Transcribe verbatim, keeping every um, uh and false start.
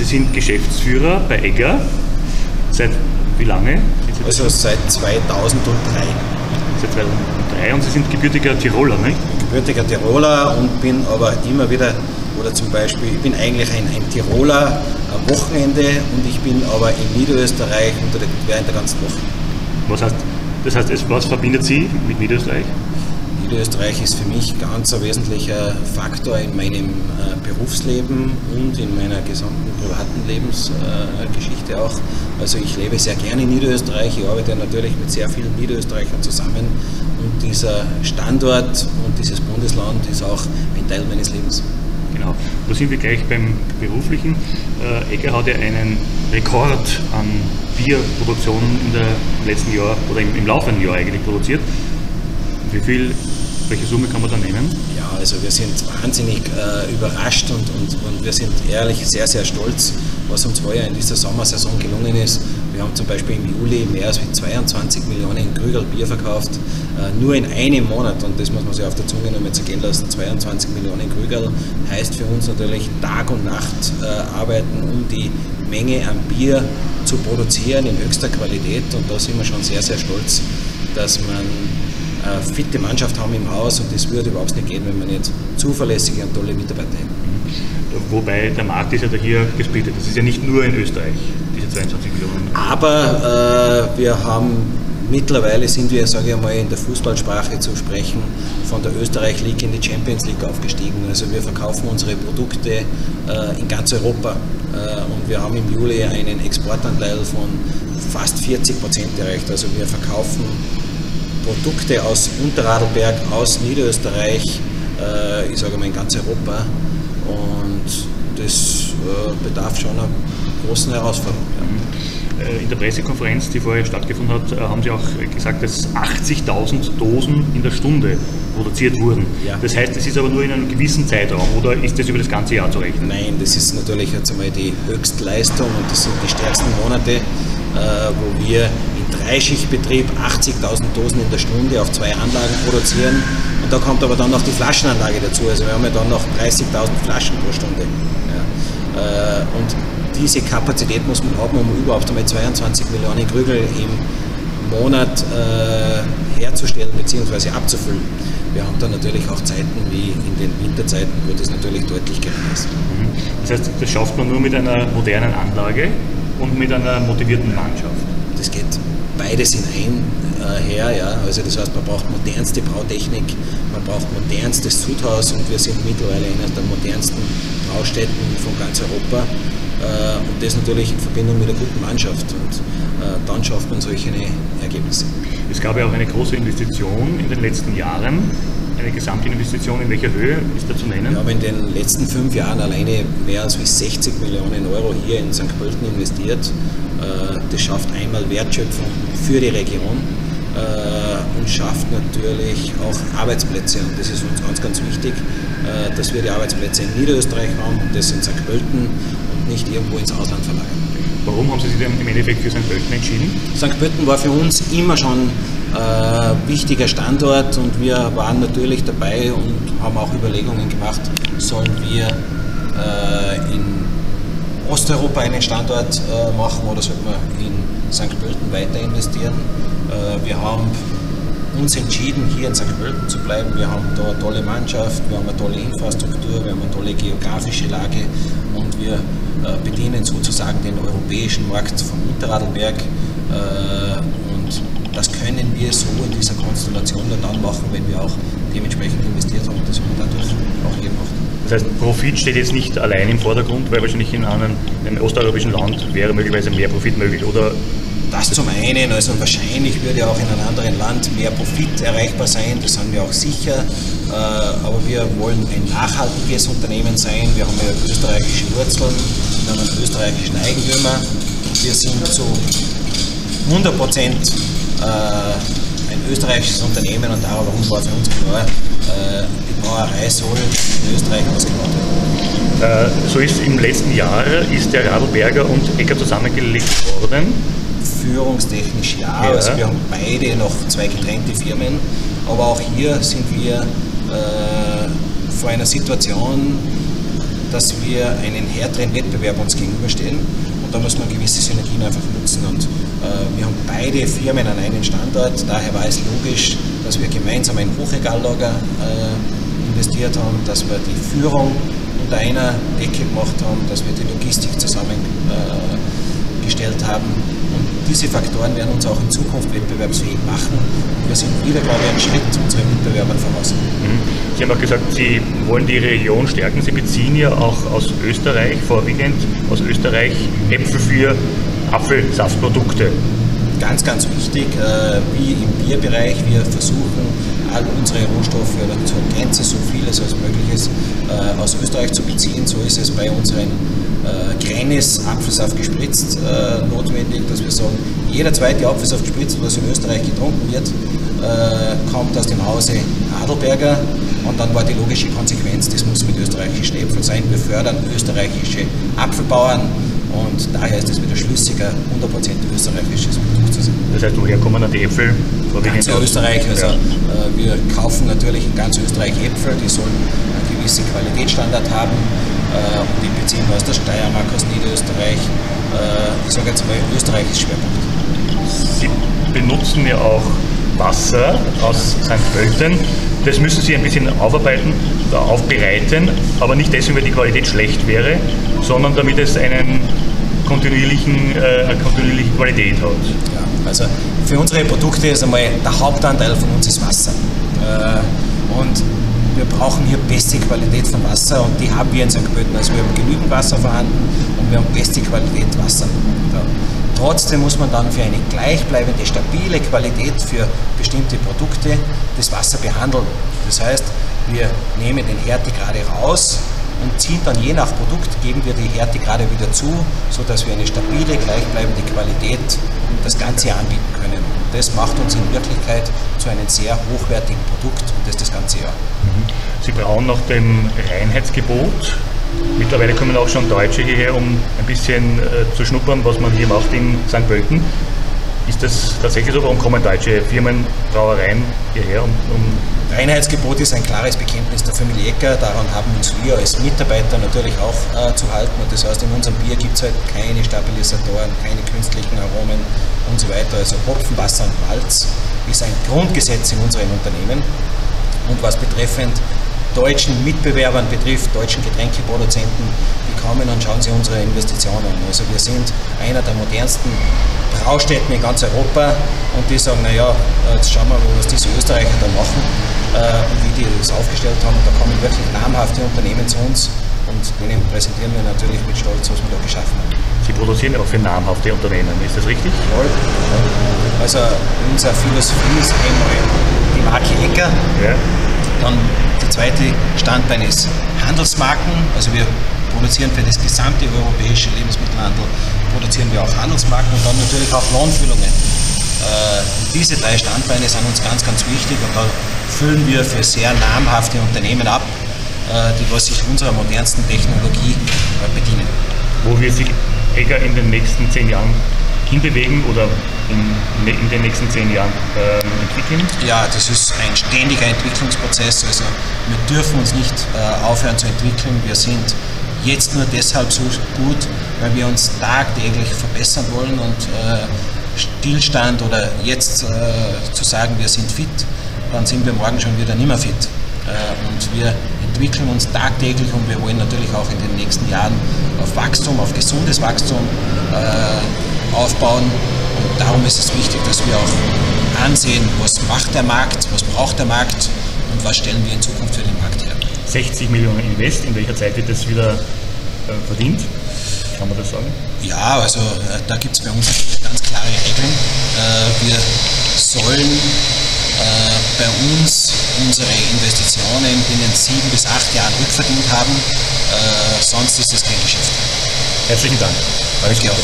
Sie sind Geschäftsführer bei Egger. Seit wie lange? Also seit zweitausenddrei. Seit zweitausenddrei, und Sie sind gebürtiger Tiroler, nicht? Gebürtiger Tiroler und bin aber immer wieder, oder zum Beispiel, ich bin eigentlich ein, ein Tiroler am Wochenende und ich bin aber in Niederösterreich unter der, während der ganzen Woche. Was heißt, das heißt, was verbindet Sie mit Niederösterreich? Niederösterreich ist für mich ganz ein wesentlicher Faktor in meinem äh, Berufsleben und in meiner gesamten privaten Lebensgeschichte äh, auch. Also ich lebe sehr gerne in Niederösterreich, ich arbeite natürlich mit sehr vielen Niederösterreichern zusammen und dieser Standort und dieses Bundesland ist auch ein Teil meines Lebens. Genau, da sind wir gleich beim Beruflichen. Äh, Egger hat ja einen Rekord an Bierproduktion in der, im letzten Jahr oder im, im laufenden Jahr eigentlich produziert. Wie viel, welche Summe kann man da nehmen? Ja, also wir sind wahnsinnig äh, überrascht und, und, und wir sind ehrlich sehr, sehr stolz, was uns heuer in dieser Sommersaison gelungen ist. Wir haben zum Beispiel im Juli mehr als zweiundzwanzig Millionen Krügerl Bier verkauft, äh, nur in einem Monat, und das muss man sich auf der Zunge nochmal zergehen lassen. zweiundzwanzig Millionen Krügerl heißt für uns natürlich Tag und Nacht äh, arbeiten, um die Menge an Bier zu produzieren in höchster Qualität, und da sind wir schon sehr, sehr stolz, dass man eine fitte Mannschaft haben im Haus, und das würde überhaupt nicht gehen, wenn man nicht zuverlässige und tolle Mitarbeiter hätte. Wobei der Markt ist ja da hier gesplittet, das ist ja nicht nur in Österreich, diese zweiundzwanzig Millionen. Aber äh, wir haben mittlerweile, sind wir, sage ich einmal, in der Fußballsprache zu sprechen, von der Österreich League in die Champions League aufgestiegen. Also wir verkaufen unsere Produkte äh, in ganz Europa äh, und wir haben im Juli einen Exportanteil von fast vierzig Prozent erreicht. Also wir verkaufen Produkte aus Unterradlberg, aus Niederösterreich, äh, ich sage mal in ganz Europa, und das äh, bedarf schon einer großen Herausforderung. Ja. In der Pressekonferenz, die vorher stattgefunden hat, haben Sie auch gesagt, dass achtzigtausend Dosen in der Stunde produziert wurden. Ja. Das heißt, es ist aber nur in einem gewissen Zeitraum, oder ist das über das ganze Jahr zu rechnen? Nein, das ist natürlich jetzt einmal die Höchstleistung und das sind die stärksten Monate, wo wir in Dreischichtbetrieb achtzigtausend Dosen in der Stunde auf zwei Anlagen produzieren. Und da kommt aber dann noch die Flaschenanlage dazu. Also wir haben ja dann noch dreißigtausend Flaschen pro Stunde. Ja. Und diese Kapazität muss man haben, um überhaupt einmal zweiundzwanzig Millionen Krügerl im Monat äh, herzustellen bzw. abzufüllen. Wir haben dann natürlich auch Zeiten wie in den Winterzeiten, wo das natürlich deutlich geringer ist. Das heißt, das schafft man nur mit einer modernen Anlage und mit einer motivierten Mannschaft. Das geht beides in ein äh, her, ja. Also das heißt, man braucht modernste Brautechnik, man braucht modernstes Sudhaus, und wir sind mittlerweile einer der modernsten Braustätten von ganz Europa. Äh, und das natürlich in Verbindung mit einer guten Mannschaft. Und äh, dann schafft man solche Ergebnisse. Es gab ja auch eine große Investition in den letzten Jahren. Eine Gesamtinvestition in welcher Höhe ist da zu nennen? Wir haben in den letzten fünf Jahren alleine mehr als sechzig Millionen Euro hier in Sankt Pölten investiert. Das schafft einmal Wertschöpfung für die Region und schafft natürlich auch Arbeitsplätze. Und das ist uns ganz, ganz wichtig, dass wir die Arbeitsplätze in Niederösterreich haben und das in Sankt Pölten und nicht irgendwo ins Ausland verlagern. Warum haben Sie sich denn im Endeffekt für Sankt Pölten entschieden? Sankt Pölten war für uns immer schon Äh, wichtiger Standort, und wir waren natürlich dabei und haben auch Überlegungen gemacht, sollen wir äh, in Osteuropa einen Standort äh, machen oder sollten wir in Sankt Pölten weiter investieren. Äh, wir haben uns entschieden, hier in Sankt Pölten zu bleiben. Wir haben da eine tolle Mannschaft, wir haben eine tolle Infrastruktur, wir haben eine tolle geografische Lage, und wir äh, bedienen sozusagen den europäischen Markt von Unterradlberg. Äh, Das können wir so in dieser Konstellation nur dann machen, wenn wir auch dementsprechend investiert haben, und das haben wir dadurch auch hier gemacht. Das heißt, Profit steht jetzt nicht allein im Vordergrund, weil wahrscheinlich in einem, in einem osteuropäischen Land wäre möglicherweise mehr Profit möglich, oder? Das zum einen, also wahrscheinlich würde auch in einem anderen Land mehr Profit erreichbar sein, das sind wir auch sicher, aber wir wollen ein nachhaltiges Unternehmen sein, wir haben ja österreichische Wurzeln, wir haben einen österreichischen Eigentümer, wir sind zu hundert Prozent ein österreichisches Unternehmen, und darum war für uns klar, die Brauerei soll in Österreich ausgebaut werden. So ist im letzten Jahr ist der Radlberger und Egger zusammengelegt worden? Führungstechnisch ja, ja, also wir haben beide noch zwei getrennte Firmen, aber auch hier sind wir äh, vor einer Situation, dass wir einen härteren Wettbewerb uns gegenüberstehen. Und da muss man gewisse Synergien einfach nutzen. Und äh, wir haben beide Firmen an einem Standort. Daher war es logisch, dass wir gemeinsam ein Hochregallager äh, investiert haben, dass wir die Führung unter einer Decke gemacht haben, dass wir die Logistik zusammengestellt äh, haben. Und diese Faktoren werden uns auch in Zukunft wettbewerbsfähig machen. Wir sind wieder, glaube ich, einen Schritt unseren Mitbewerbern voraus. Sie haben auch gesagt, Sie wollen die Region stärken. Sie beziehen ja auch aus Österreich, vorwiegend aus Österreich, Äpfel für Apfelsaftprodukte. Ganz, ganz wichtig, wie im Bierbereich, wir versuchen, all unsere Rohstoffe oder zur Grenze so vieles als mögliches aus Österreich zu beziehen. So ist es bei unseren Greines Apfelsaft gespritzt notwendig, dass wir sagen, jeder zweite Apfelsaft gespritzt, was in Österreich getrunken wird, kommt aus dem Hause Adlberger. Und dann war die logische Konsequenz, das muss mit österreichischen Äpfeln sein. Wir fördern österreichische Apfelbauern und daher ist es wieder schlüssiger, hundert Prozent österreichisches Produkt zu sein. Das heißt, woher kommen dann die Äpfel? Ganz Österreich. Also, ja. äh, wir kaufen natürlich in ganz Österreich Äpfel, die sollen einen gewissen Qualitätsstandard haben. Äh, und die beziehen wir aus der Steiermark, aus Niederösterreich. Äh, ich sage jetzt mal, Österreich ist Schwerpunkt. Sie benutzen ja auch Wasser aus Sankt Pölten. Das müssen Sie ein bisschen aufarbeiten, aufbereiten, aber nicht deswegen, weil die Qualität schlecht wäre, sondern damit es einen kontinuierlichen, äh, eine kontinuierliche Qualität hat. Ja, also für unsere Produkte ist einmal der Hauptanteil von uns ist Wasser. Äh, und wir brauchen hier beste Qualität von Wasser und die haben wir in Sankt Pölten. Also wir haben genügend Wasser vorhanden und wir haben beste Qualität Wasser. Ja. Trotzdem muss man dann für eine gleichbleibende, stabile Qualität für bestimmte Produkte das Wasser behandeln. Das heißt, wir nehmen den Härtegrad raus und ziehen dann je nach Produkt, geben wir die Härtegrade wieder zu, sodass wir eine stabile, gleichbleibende Qualität das Ganze anbieten können. Und das macht uns in Wirklichkeit zu einem sehr hochwertigen Produkt und das das ganze Jahr. Sie brauen nach dem Reinheitsgebot. Mittlerweile kommen auch schon Deutsche hierher, um ein bisschen äh, zu schnuppern, was man hier macht in Sankt Pölten. Ist das tatsächlich so? Warum kommen deutsche Firmen, Brauereien hierher? Um, um Reinheitsgebot ist ein klares Bekenntnis der Familie Egger. Daran haben uns wir als Mitarbeiter natürlich auch äh, zu halten. Und das heißt, in unserem Bier gibt es halt keine Stabilisatoren, keine künstlichen Aromen und so weiter. Also Hopfen, Wasser und Malz ist ein Grundgesetz in unseren Unternehmen. Und was betreffend deutschen Mitbewerbern betrifft, deutschen Getränkeproduzenten, die kommen und schauen sich unsere Investitionen an. Also wir sind einer der modernsten Braustätten in ganz Europa und die sagen, naja, jetzt schauen wir mal, was diese Österreicher da machen und wie die das aufgestellt haben. Und da kommen wirklich namhafte Unternehmen zu uns und denen präsentieren wir natürlich mit Stolz, was wir da geschaffen haben. Sie produzieren auch für namhafte Unternehmen, ist das richtig? Jawohl. Also unsere Philosophie ist einmal die Marke Egger, ja. Dann das zweite Standbein ist Handelsmarken, also wir produzieren für das gesamte europäische Lebensmittelhandel, produzieren wir auch Handelsmarken und dann natürlich auch Lohnfüllungen. Äh, diese drei Standbeine sind uns ganz, ganz wichtig und da füllen wir für sehr namhafte Unternehmen ab, äh, die was sich unserer modernsten Technologie äh, bedienen. Wo wir sich Egger in den nächsten zehn Jahren hinbewegen oder in, in den nächsten zehn Jahren äh, entwickeln? Ja, das ist ein ständiger Entwicklungsprozess. Also wir dürfen uns nicht äh, aufhören zu entwickeln. Wir sind jetzt nur deshalb so gut, weil wir uns tagtäglich verbessern wollen und äh, Stillstand oder jetzt äh, zu sagen, wir sind fit, dann sind wir morgen schon wieder nicht mehr fit. Äh, und wir entwickeln uns tagtäglich und wir wollen natürlich auch in den nächsten Jahren auf Wachstum, auf gesundes Wachstum äh, aufbauen und darum ist es wichtig, dass wir auch ansehen, was macht der Markt, was braucht der Markt und was stellen wir in Zukunft für den Markt her. sechzig Millionen Invest, in welcher Zeit wird das wieder äh, verdient? Kann man das sagen? Ja, also äh, da gibt es bei uns ganz klare Regeln. Äh, wir sollen äh, bei uns unsere Investitionen binnen sieben bis acht Jahren rückverdient haben, äh, sonst ist das kein Geschäft. Herzlichen Dank. Alles klar.